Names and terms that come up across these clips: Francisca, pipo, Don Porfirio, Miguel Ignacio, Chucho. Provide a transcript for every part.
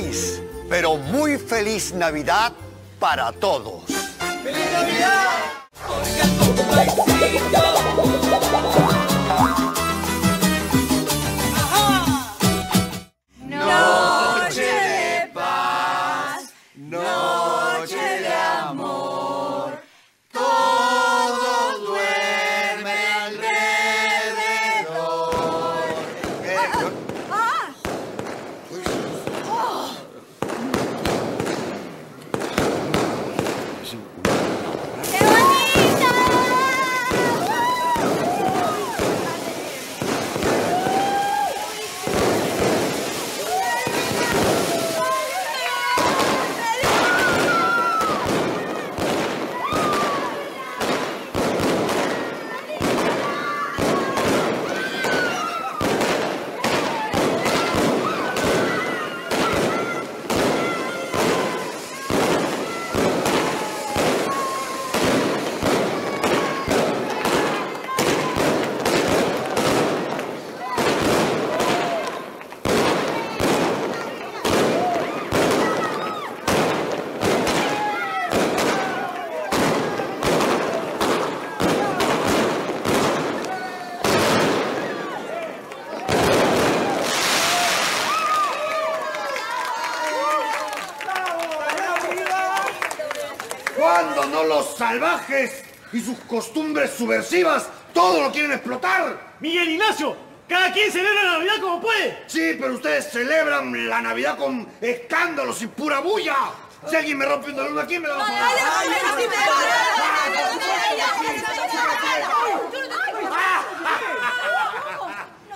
feliz, pero muy feliz Navidad para todos. ¡Feliz Navidad! Noche de paz, noche de amor, todo duerme alrededor. Cuando no los salvajes y sus costumbres subversivas todo lo quieren explotar. Miguel Ignacio, cada quien celebra la Navidad como puede. Sí, pero ustedes celebran la Navidad con escándalos y pura bulla. Si alguien me rompe un talón aquí, me lo va a pagar.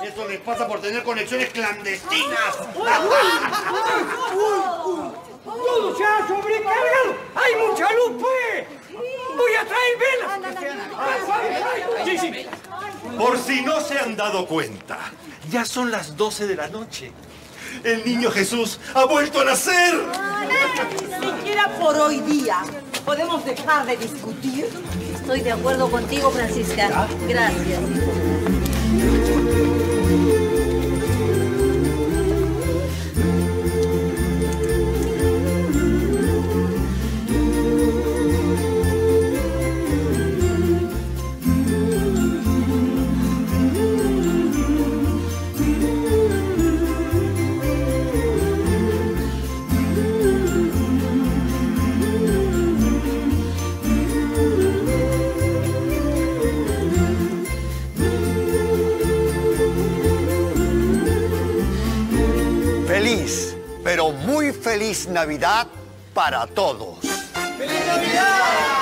Eso les pasa por tener conexiones clandestinas. ¡Todo se ha sobrecargado! ¡Hay mucha luz, pues! ¡Voy a traer velas! Sí, sí. Por si no se han dado cuenta, ya son las 12 de la noche. El niño Jesús ha vuelto a nacer. Siquiera por hoy día podemos dejar de discutir. Estoy de acuerdo contigo, Francisca. Gracias. Feliz, pero muy feliz Navidad para todos. ¡Feliz Navidad!